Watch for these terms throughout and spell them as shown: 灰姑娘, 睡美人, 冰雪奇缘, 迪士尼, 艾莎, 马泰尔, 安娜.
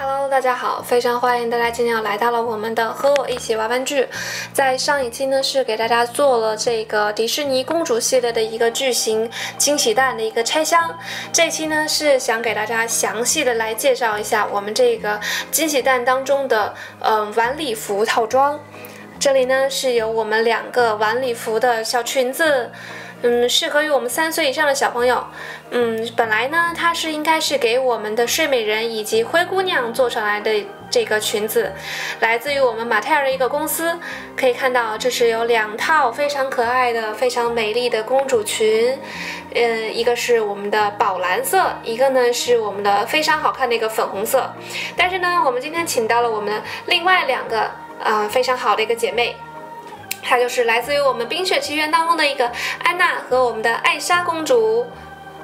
Hello， 大家好，非常欢迎大家今天又来到了我们的和我一起玩玩剧。在上一期呢是给大家做了这个迪士尼公主系列的一个巨型惊喜蛋的一个拆箱，这期呢是想给大家详细的来介绍一下我们这个惊喜蛋当中的晚礼服套装。这里呢是有我们两个晚礼服的小裙子。适合于我们3岁以上的小朋友。本来呢，它是应该是给我们的睡美人以及灰姑娘做上来的这个裙子，来自于我们马泰尔的一个公司。可以看到，这是有2套非常可爱的、非常美丽的公主裙。一个是我们的宝蓝色，一个呢是我们的非常好看的一个粉红色。但是呢，我们今天请到了我们的另外2个非常好的一个姐妹。它就是来自于我们《冰雪奇缘》当中的一个安娜和我们的艾莎公主。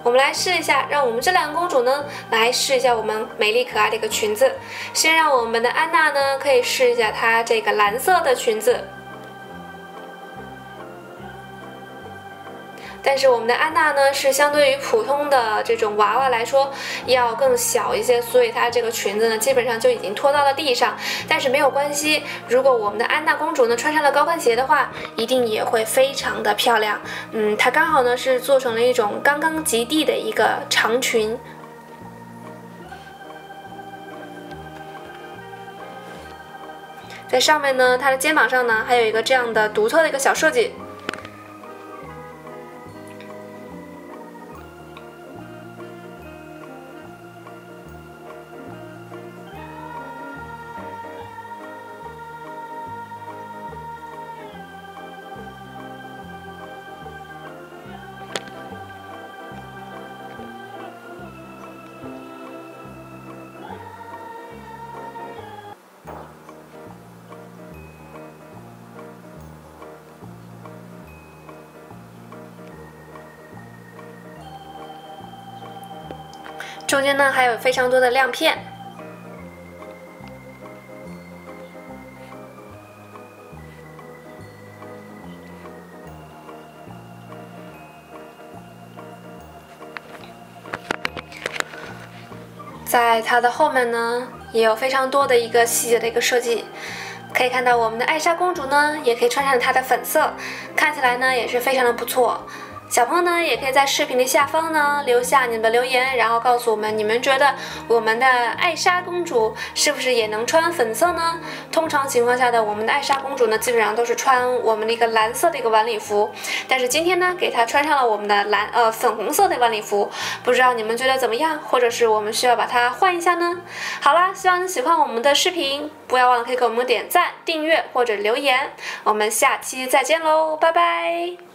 我们来试一下，让我们这2个公主呢来试一下我们美丽可爱的一个裙子。先让我们的安娜呢可以试一下她这个蓝色的裙子。但是我们的安娜呢是相对于普通的这种娃娃来说要更小一些，所以她这个裙子呢基本上就已经拖到了地上。但是没有关系，如果我们的安娜公主呢穿上了高跟鞋的话，一定也会非常的漂亮。她刚好呢是做成了一种刚刚及地的一个长裙。在上面呢，她的肩膀上呢还有一个这样的独特的一个小设计。中间呢还有非常多的亮片，在它的后面呢也有非常多的一个细节的一个设计。可以看到我们的艾莎公主呢也可以穿上她的粉色，看起来呢也是非常的不错。小朋友呢，也可以在视频的下方呢留下你们的留言，然后告诉我们你们觉得我们的艾莎公主是不是也能穿粉色呢？通常情况下的我们的艾莎公主呢，基本上都是穿我们的一个蓝色的一个晚礼服，但是今天呢，给她穿上了我们的粉红色的晚礼服，不知道你们觉得怎么样？或者是我们需要把它换一下呢？好啦，希望你喜欢我们的视频，不要忘了可以给我们点赞、订阅或者留言，我们下期再见喽，拜拜。